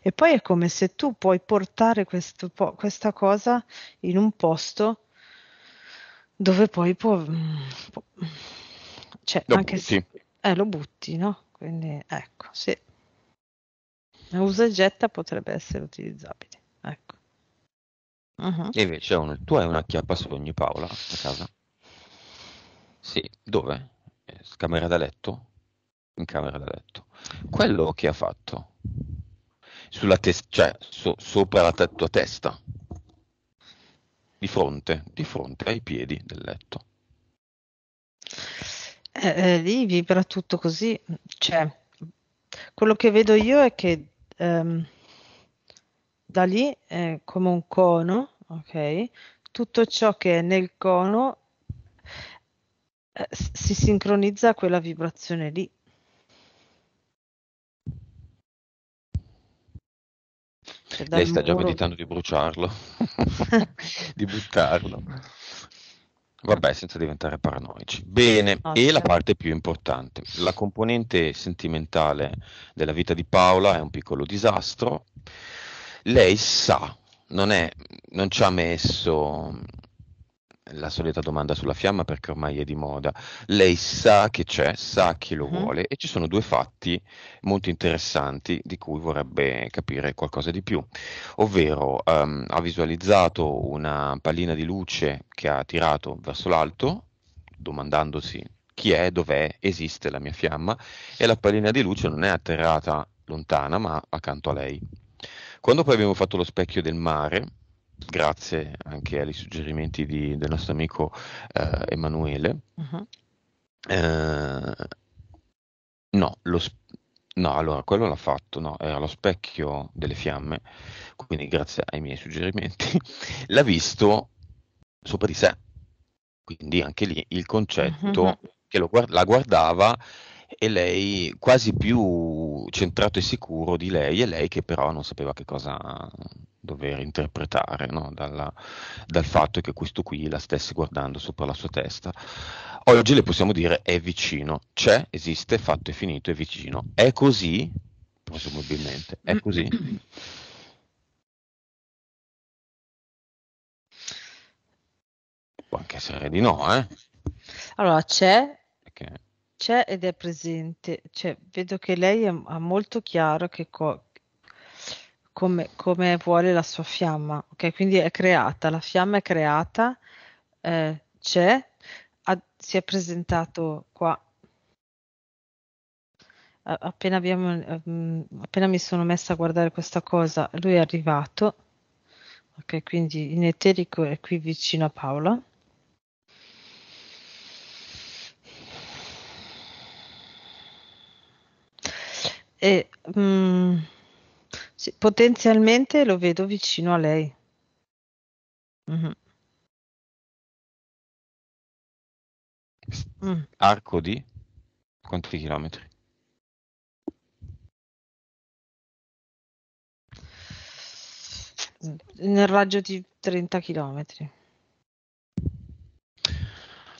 E poi è come se tu puoi portare questo, po- questa cosa in un posto dove poi può, può cioè lo anche butti. Se eh, lo butti, no? Quindi ecco, se usa e getta potrebbe essere utilizzabile, ecco. Uh-huh. E invece un, tu hai un acchiappasogni, Paola, a casa? Sì, dove? Camera da letto? In camera da letto. Quello che ha fatto sulla testa, cioè so, sopra la te- tua testa, di fronte, di fronte ai piedi del letto. Eh, eh, lì vibra tutto così, cioè quello che vedo io è che um, da lì è come un cono, ok? Tutto ciò che è nel cono eh, si sincronizza a quella vibrazione lì. Lei sta già meditando di bruciarlo, di buttarlo. Vabbè, senza diventare paranoici. Bene, no, e certo. La parte più importante. La componente sentimentale della vita di Paola è un piccolo disastro. Lei sa, non, è, non ci ha messo la solita domanda sulla fiamma perché ormai è di moda. Lei sa che c'è, sa chi lo mm-hmm. vuole, e ci sono due fatti molto interessanti di cui vorrebbe capire qualcosa di più, ovvero um, ha visualizzato una pallina di luce che ha tirato verso l'alto domandandosi chi è, dov'è, esiste la mia fiamma, e la pallina di luce non è atterrata lontana ma accanto a lei. Quando poi abbiamo fatto lo specchio del mare, grazie anche ai suggerimenti di, del nostro amico eh, Emanuele, uh-huh. eh, no, lo sp- no, allora quello l'ha fatto, no, era lo specchio delle fiamme, quindi grazie ai miei suggerimenti, l'ha visto sopra di sé, quindi anche lì il concetto uh-huh. che lo guard- la guardava e lei quasi più centrato e sicuro di lei, e lei che però non sapeva che cosa dover interpretare, no? Dalla, dal fatto che questo qui la stesse guardando sopra la sua testa. Oggi le possiamo dire è vicino, c'è, esiste, fatto, è finito, è vicino. È così? Presumibilmente è così. Può anche essere di no, eh? Allora c'è... Okay. C'è ed è presente, cioè, vedo che lei ha molto chiaro che co- come, come vuole la sua fiamma, ok? Quindi è creata, la fiamma è creata, eh, c'è, ha, si è presentato qua. Appena, abbiamo, appena mi sono messa a guardare questa cosa, lui è arrivato, ok? Quindi in eterico è qui vicino a Paola. E, mm, sì, potenzialmente lo vedo vicino a lei. Mm-hmm. Mm. Arco di quanti chilometri? Nel raggio di trenta chilometri.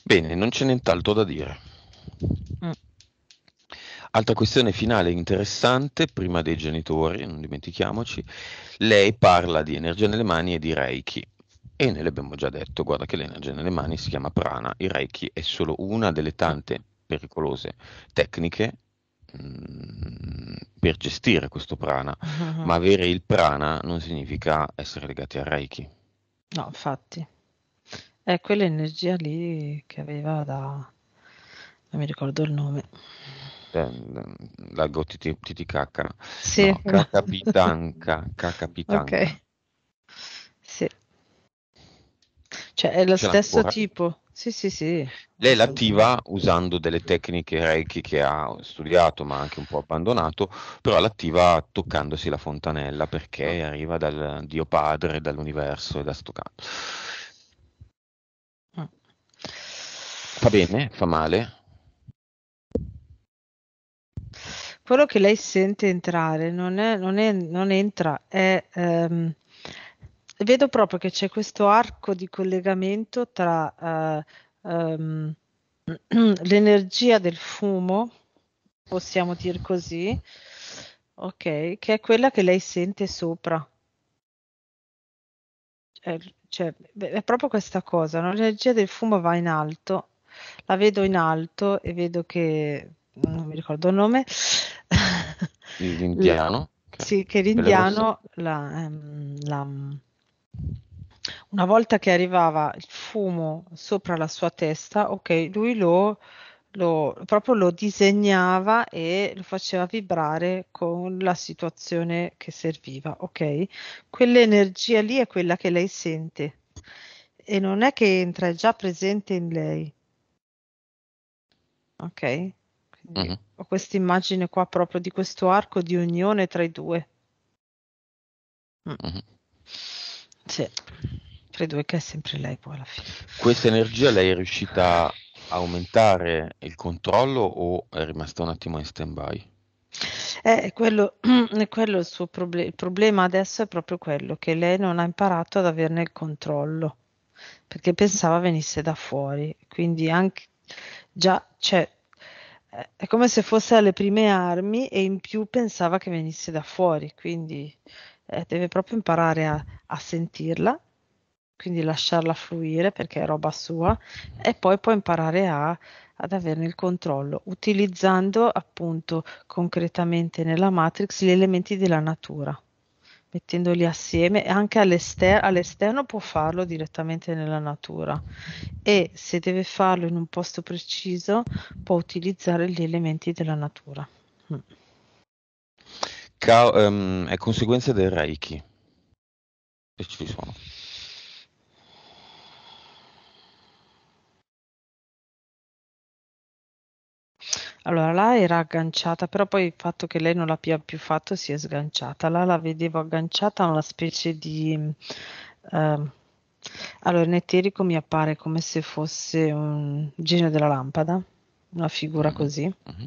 Bene, non c'è nient'altro da dire. Mm. Altra questione finale interessante, prima dei genitori, non dimentichiamoci, lei parla di energia nelle mani e di Reiki, e ne abbiamo già detto, guarda che l'energia nelle mani si chiama prana, il Reiki è solo una delle tante pericolose tecniche mh, per gestire questo prana, uh-huh. ma avere il prana non significa essere legati al Reiki. No, infatti. È quell'energia lì che aveva da... non mi ricordo il nome. La Gottiticacca. Sì. No, Kakapitanka. Kakapitanka. Ok. Sì. Cioè è lo ce stesso ancora. Tipo. Sì, sì, sì. Lei l'attiva usando delle tecniche Reiki che ha studiato ma anche un po' abbandonato, però l'attiva toccandosi la fontanella perché arriva dal Dio Padre, dall'universo e da sto canto. Fa bene? Fa male? Quello che lei sente entrare non, è, non, è, non entra, è... Um... Vedo proprio che c'è questo arco di collegamento tra uh, um, l'energia del fumo, possiamo dire così, ok, che è quella che lei sente sopra. Cioè, cioè, è proprio questa cosa, no? L'energia del fumo va in alto, la vedo in alto e vedo che, non mi ricordo il nome, l'indiano. La, sì, che l'indiano... la, um, la una volta che arrivava il fumo sopra la sua testa, ok, lui lo, lo proprio lo disegnava e lo faceva vibrare con la situazione che serviva, ok? Quell'energia lì è quella che lei sente e non è che entra, è già presente in lei, ok? Quindi, uh-huh. ho questa immagine qua proprio di questo arco di unione tra i due. Mm. Uh-huh. Sì, credo che è sempre lei poi alla fine. Questa energia lei è riuscita a aumentare il controllo o è rimasta un attimo in stand-by? Eh, quello, è quello il suo problema. Il problema adesso è proprio quello, che lei non ha imparato ad averne il controllo, perché pensava venisse da fuori. Quindi anche già, cioè, è come se fosse alle prime armi e in più pensava che venisse da fuori, quindi... Eh, deve proprio imparare a, a sentirla, quindi lasciarla fluire perché è roba sua, e poi può imparare a, ad averne il controllo, utilizzando appunto concretamente nella Matrix gli elementi della natura, mettendoli assieme, anche all'ester- all'esterno può farlo direttamente nella natura, e se deve farlo in un posto preciso può utilizzare gli elementi della natura. Mm. Ca- um, è conseguenza del Reiki e ci sono allora là era agganciata, però poi il fatto che lei non l'abbia più fatto si è sganciata, là la vedevo agganciata a una specie di uh, allora in eterico mi appare come se fosse un genio della lampada, una figura mm-hmm. così mm-hmm.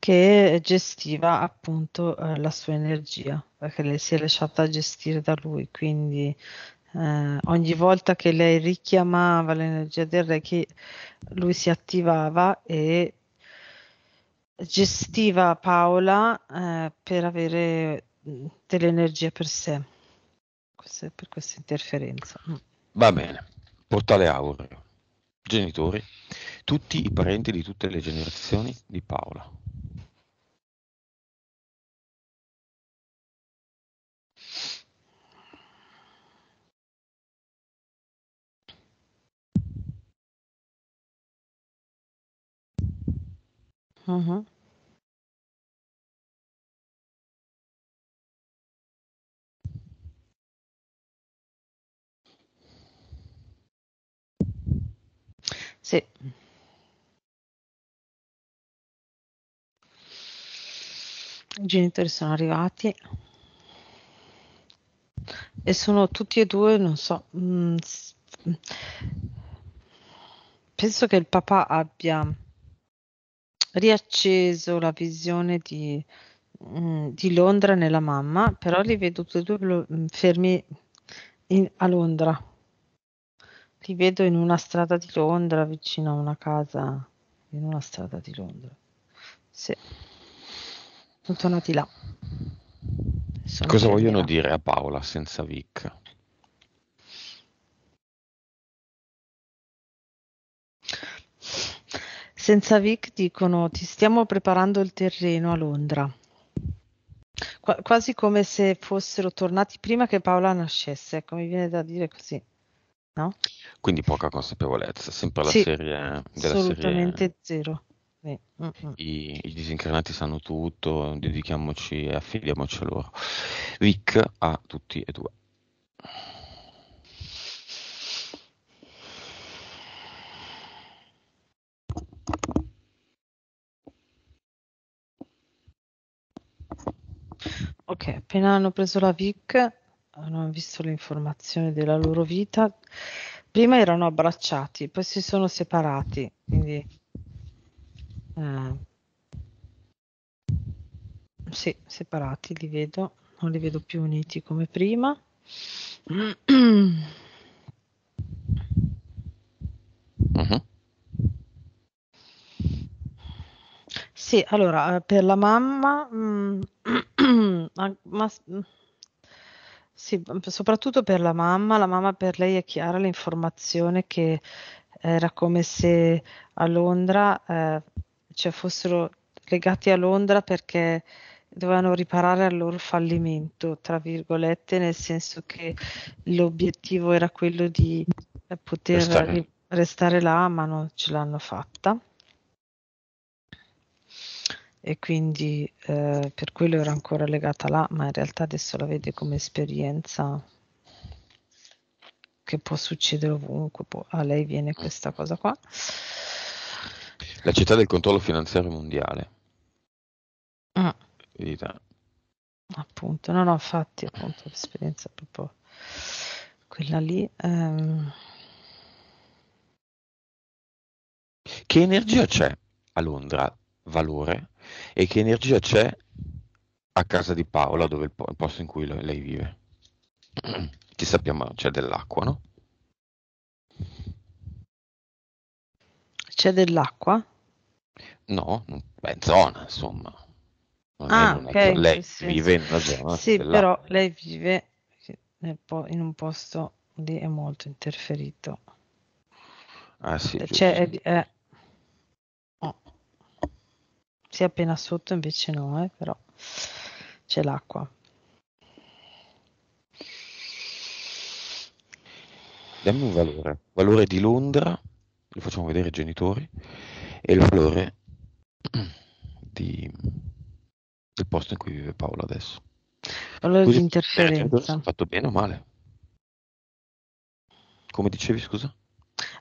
che gestiva appunto eh, la sua energia, perché lei si è lasciata gestire da lui, quindi eh, ogni volta che lei richiamava l'energia del Reiki, lui si attivava e gestiva Paola eh, per avere dell'energia per sé, Questo, per questa interferenza. Va bene, portale aureo, genitori, tutti i parenti di tutte le generazioni di Paola. Uh-huh. Sì. I genitori sono arrivati e sono tutti e due, non so, mh, penso che il papà abbia riacceso la visione di, mh, di Londra nella mamma, però li vedo tutti e due fermi in, a Londra, li vedo in una strada di Londra vicino a una casa, in una strada di Londra, sì, sono tornati là. Sono cosa vogliono là. Dire a Paola senza Vic? Senza Vic dicono: ti stiamo preparando il terreno a Londra. Qu- quasi come se fossero tornati prima che Paola nascesse, ecco, mi viene da dire così, no? Quindi poca consapevolezza, sempre la sì, serie della assolutamente serie... zero. Sì. I, I disincarnati sanno tutto, dedichiamoci e affidiamoci a loro. Vic a tutti e due. Ok, appena hanno preso la Vic, hanno visto le informazioni della loro vita. Prima erano abbracciati, poi si sono separati, quindi eh, sì, separati li vedo, non li vedo più uniti come prima. Uh-huh. Sì, allora, per la mamma, mh, ma, sì, soprattutto per la mamma, la mamma per lei è chiara l'informazione che era come se a Londra, eh, cioè fossero legati a Londra perché dovevano riparare al loro fallimento, tra virgolette, nel senso che l'obiettivo era quello di poter restare, restare là, ma non ce l'hanno fatta. E quindi eh, per quello era ancora legata là, ma in realtà adesso la vede come esperienza che può succedere ovunque, può, a lei viene questa cosa qua. La città del controllo finanziario mondiale. Ah. Vita. Appunto, no, no, infatti, appunto, l'esperienza proprio quella lì. Ehm. Che energia c'è a Londra? Valore, e che energia c'è a casa di Paola, dove il, po- il posto in cui lo- lei vive, ci sappiamo, c'è dell'acqua, no? C'è dell'acqua? No, beh, in zona, insomma. Non ah, è, non okay, è che lei sì, vive in una zona. Sì, però lei vive nel po- in un posto lì è molto interferito. Ah sì, c'è, è, è... Oh. Sì, appena sotto invece no, eh, però c'è l'acqua. Dammi un valore, valore di Londra, lo facciamo vedere ai genitori, e il valore di, del posto in cui vive Paola adesso. Valore di interferenza. Ho fatto bene o male? Come dicevi, scusa?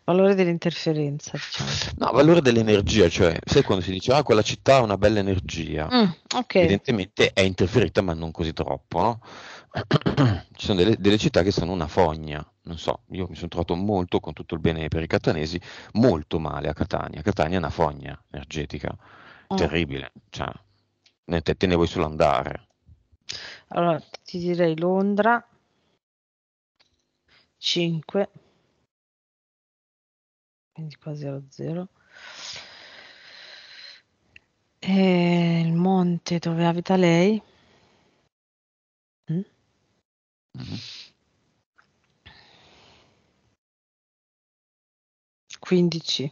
Valore dell'interferenza, diciamo. No, valore dell'energia, cioè, sai quando si dice ah, quella città ha una bella energia, mm, okay. Evidentemente è interferita, ma non così troppo, no? Ci sono delle, delle città che sono una fogna, non so, io mi sono trovato molto, con tutto il bene per i catanesi, molto male a Catania. Catania è una fogna energetica, mm. terribile, cioè, te, te ne vuoi solo andare. Allora, ti direi Londra, cinque... quindi quasi allo zero. E il monte dove abita lei? Mm? Mm-hmm. quindici.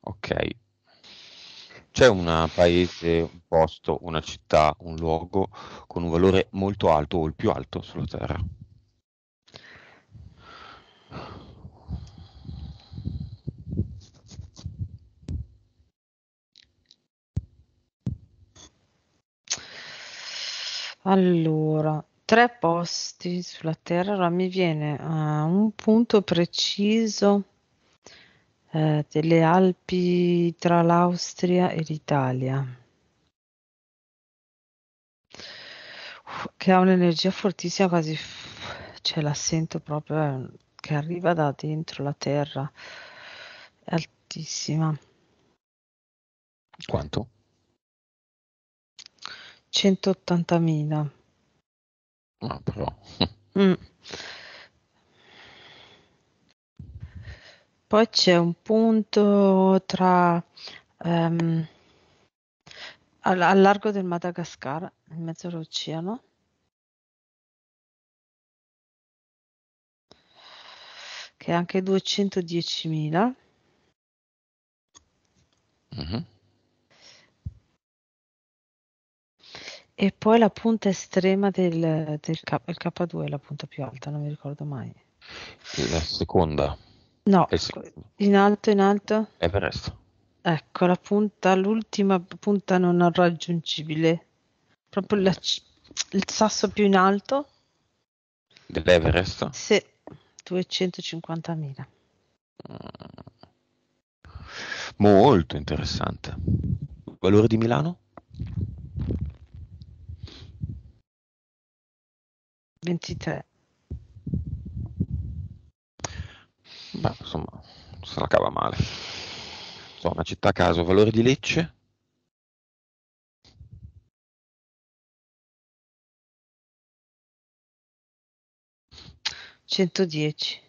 Ok. C'è un paese, un posto, una città, un luogo con un valore molto alto o il più alto sulla Terra? Allora, tre posti sulla Terra, allora mi viene a un punto preciso... delle Alpi tra l'Austria e l'Italia, che ha un'energia fortissima, quasi cioè, la sento proprio eh, che arriva da dentro la terra, è altissima. Quanto? centottantamila. No, però. Mm. Poi c'è un punto tra um, al, al largo del Madagascar, in mezzo all'oceano, che è anche duecentodiecimila. Uh-huh. E poi la punta estrema del, del K, il K due è la punta più alta, non mi ricordo mai. La seconda? No, sec- in alto, in alto? Everest. Ecco, la punta, l'ultima punta non raggiungibile. Proprio la, il sasso più in alto. Dell'Everest? Sì, duecentocinquantamila. Mm. Molto interessante. Valore di Milano? ventitré. Beh, insomma, se la cava male. Insomma, una città a caso. Valore di Lecce? centodieci.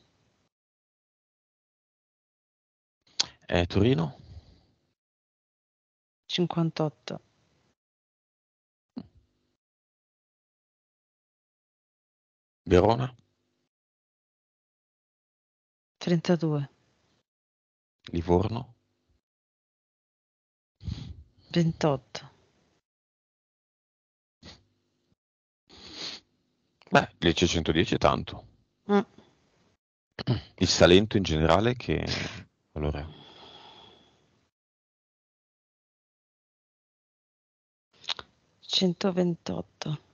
Eh, Torino? cinquantotto. Verona? trentadue. Livorno? ventotto. Beh, Lecce centodieci è tanto. Mm. Il Salento in generale che valore è? centoventotto.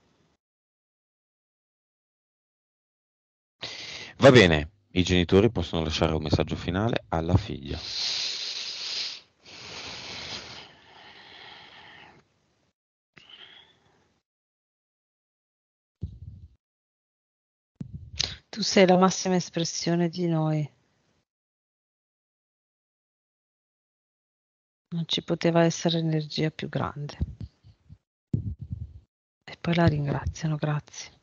Va bene, i genitori possono lasciare un messaggio finale alla figlia. Tu sei la massima espressione di noi. Non ci poteva essere energia più grande. E poi la ringraziano, grazie.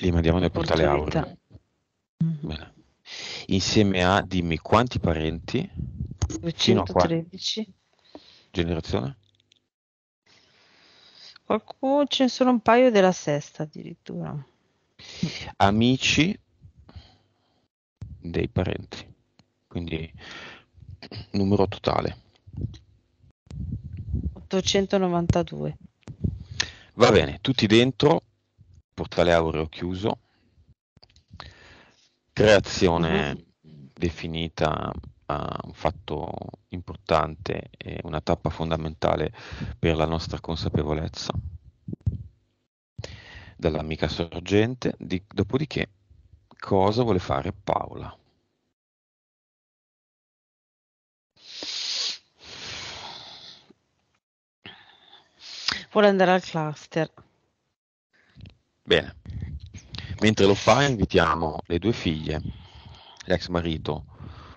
Li mandiamo nel portale aureo. Bene. Insieme a, dimmi quanti parenti? duecentotredici. Generazione? Qualcuno, ce ne sono un paio della sesta addirittura. Amici dei parenti, quindi numero totale ottocentonovantadue. Va bene, tutti dentro, portale aureo chiuso, creazione uh-huh. definita a un fatto importante e una tappa fondamentale per la nostra consapevolezza dall'amica sorgente. Di, dopodiché, cosa vuole fare Paola? Vuole andare al cluster. Bene. Mentre lo fa, invitiamo le due figlie, l'ex marito,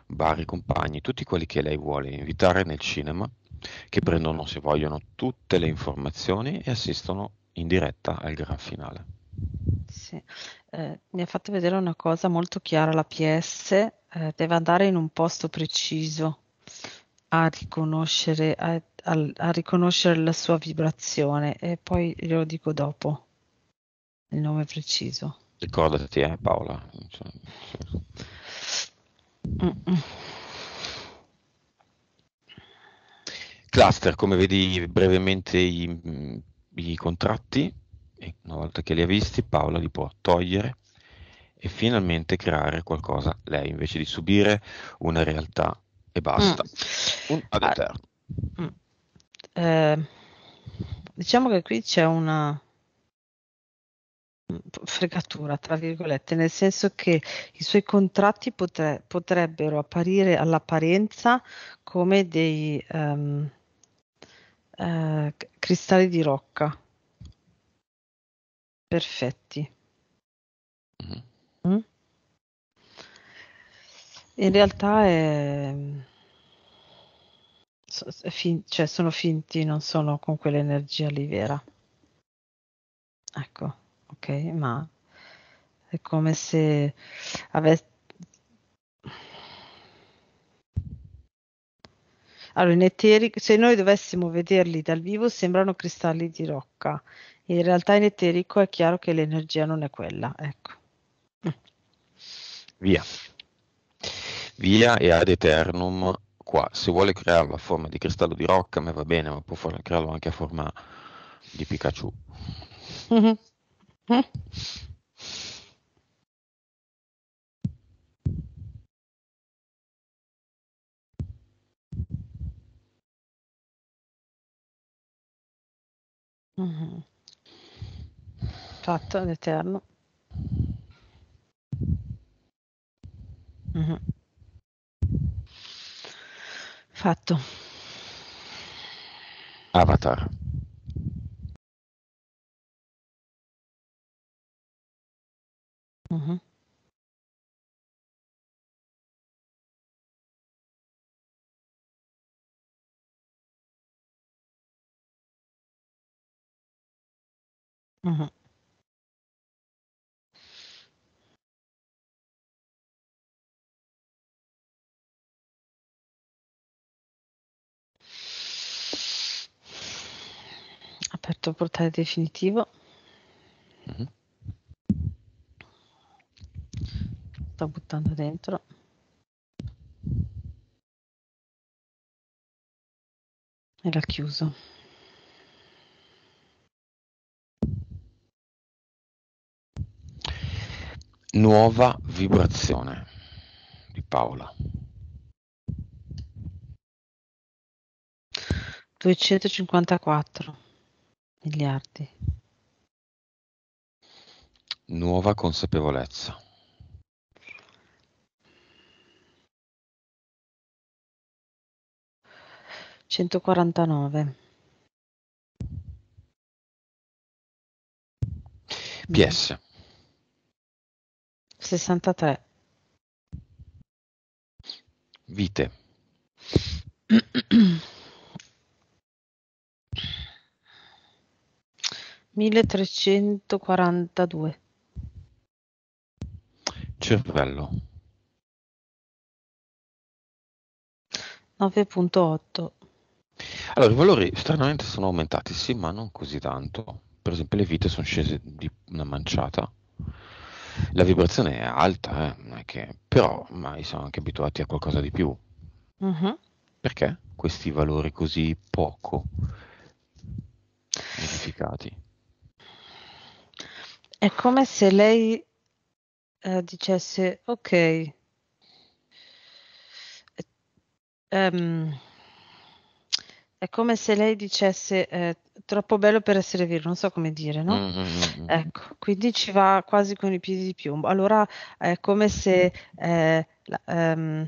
vari compagni, tutti quelli che lei vuole invitare nel cinema, che prendono, se vogliono, tutte le informazioni e assistono in diretta al gran finale. Sì. Eh, mi ha fatto vedere una cosa molto chiara la P S, eh, deve andare in un posto preciso a riconoscere, a, a, a riconoscere la sua vibrazione, e poi glielo dico dopo il nome preciso. Ricordati, eh, Paola. Mm-mm. Cluster, come vedi brevemente i i contratti, e una volta che li ha visti Paola li può togliere e finalmente creare qualcosa lei, invece di subire una realtà e basta. Mm. Un ad eterno. Mm. Eh, diciamo che qui c'è una fregatura, tra virgolette, nel senso che i suoi contratti potre- potrebbero apparire all'apparenza come dei... Um, Uh, cristalli di rocca perfetti. Mm. Mm? In realtà è... so, è fin... cioè, sono finti, non sono con quell'energia lì vera. Ecco, ok, ma è come se avesse... Allora, in eterica, se noi dovessimo vederli dal vivo, sembrano cristalli di rocca. In realtà in eterico è chiaro che l'energia non è quella, ecco. via, via e ad eternum qua. Se vuole crearlo a forma di cristallo di rocca, a me va bene, ma può crearlo anche a forma di Pikachu. Mm-hmm. Mm. Mm-hmm. Fatto ad eterno. Mm-hmm. Fatto. Avatar. Mm-hmm. Mm-hmm. Aperto il portale definitivo. Mm-hmm. Sto buttando dentro. E l'ha chiuso. Nuova vibrazione di Paola. duecentocinquantaquattro miliardi. Nuova consapevolezza. centoquarantanove. P S. sessantatré. Vite. milletrecentoquarantadue. Cervello. nove virgola otto. Allora, i valori stranamente sono aumentati, sì, ma non così tanto. Per esempio le vite sono scese di una manciata. La vibrazione è alta, eh, non è che... però mai siamo anche abituati a qualcosa di più. Uh-huh. Perché questi valori così poco modificati? È come se lei eh, dicesse, ok, um, è come se lei dicesse eh, troppo bello per essere vero, non so come dire, no? Mm-hmm. Ecco, quindi ci va quasi con i piedi di piombo. Allora è come se eh, la, um,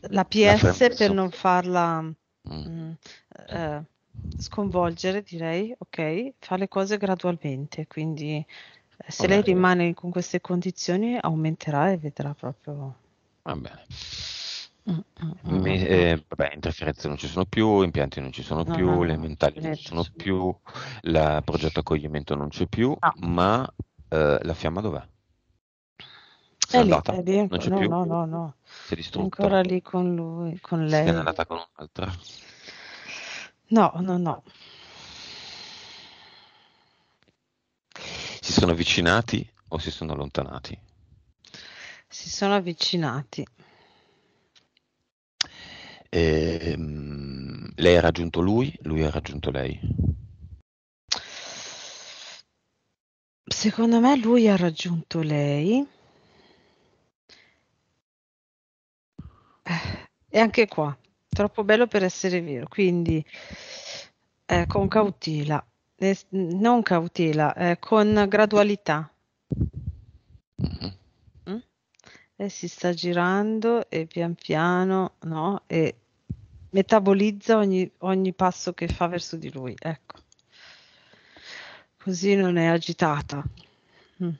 la P S, la per non farla mm. mh, eh, sconvolgere, direi, ok, fa le cose gradualmente, quindi eh, se lei rimane con queste condizioni aumenterà e vedrà proprio... Va bene. Eh, vabbè, interferenze non ci sono più, impianti non ci sono no, più, no, elementali non ci sono più, il progetto accoglimento non c'è più, ah. ma eh, la fiamma dov'è? È, è lì, andata? È lì, non c'è no, più? No, no, no. Si è distrutta? Ancora lì con lui, con lei. Si è andata con un'altra? No, no, no. Si sono avvicinati o si sono allontanati? Si sono avvicinati. Eh, lei ha raggiunto lui, lui ha raggiunto lei. Secondo me lui ha raggiunto lei. Eh, e anche qua, troppo bello per essere vero, quindi eh, con cautela, eh, non cautela, eh, con gradualità. Mm-hmm. Mm? E si sta girando e pian piano, no? E metabolizza ogni, ogni passo che fa verso di lui, ecco, così non è agitata. Mm.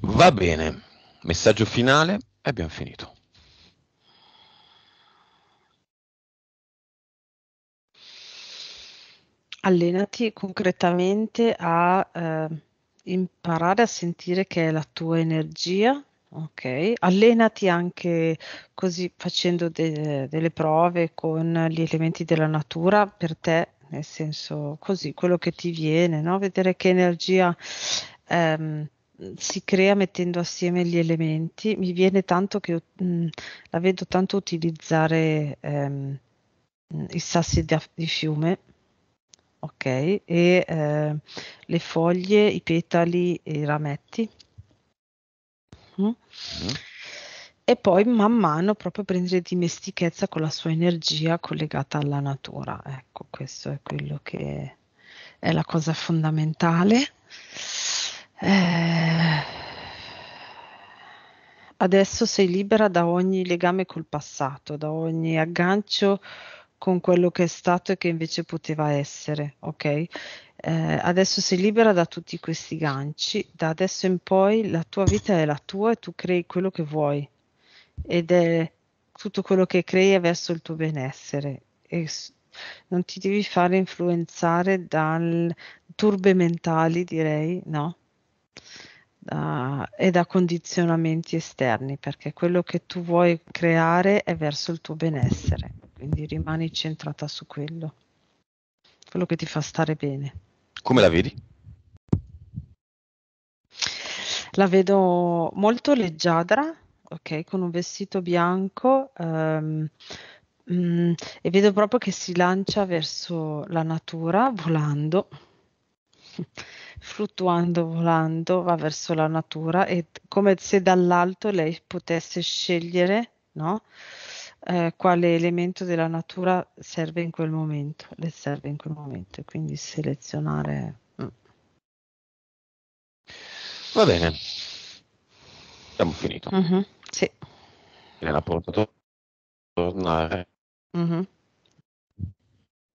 Va bene, messaggio finale e abbiamo finito. Allenati concretamente a eh, imparare a sentire che è la tua energia. Ok, allenati anche così facendo de- delle prove con gli elementi della natura per te, nel senso così, quello che ti viene, no? Vedere che energia ehm, si crea mettendo assieme gli elementi. Mi viene tanto che mh, la vedo tanto utilizzare ehm, i sassi di, di fiume, ok, e eh, le foglie, i petali e i rametti. Mm. Mm. E poi man mano proprio prendere dimestichezza con la sua energia collegata alla natura. Ecco, questo è quello che è la cosa fondamentale. Eh, adesso sei libera da ogni legame col passato, da ogni aggancio con quello che è stato e che invece poteva essere, ok? Eh, adesso sei libera da tutti questi ganci. Da adesso in poi la tua vita è la tua e tu crei quello che vuoi, ed è tutto quello che crei è verso il tuo benessere, e non ti devi fare influenzare da turbe mentali, direi, no? Da, e da condizionamenti esterni, perché quello che tu vuoi creare è verso il tuo benessere, quindi rimani centrata su quello, quello che ti fa stare bene. Come la vedi? La vedo molto leggiadra, ok, con un vestito bianco, um, mm, e vedo proprio che si lancia verso la natura volando. Fluttuando, volando, va verso la natura, e come se dall'alto lei potesse scegliere, no? eh, quale elemento della natura serve in quel momento, le serve in quel momento, quindi selezionare. Mm. Va bene, abbiamo finito. Mm-hmm, sì. Elena, porta a tornare. Mm-hmm.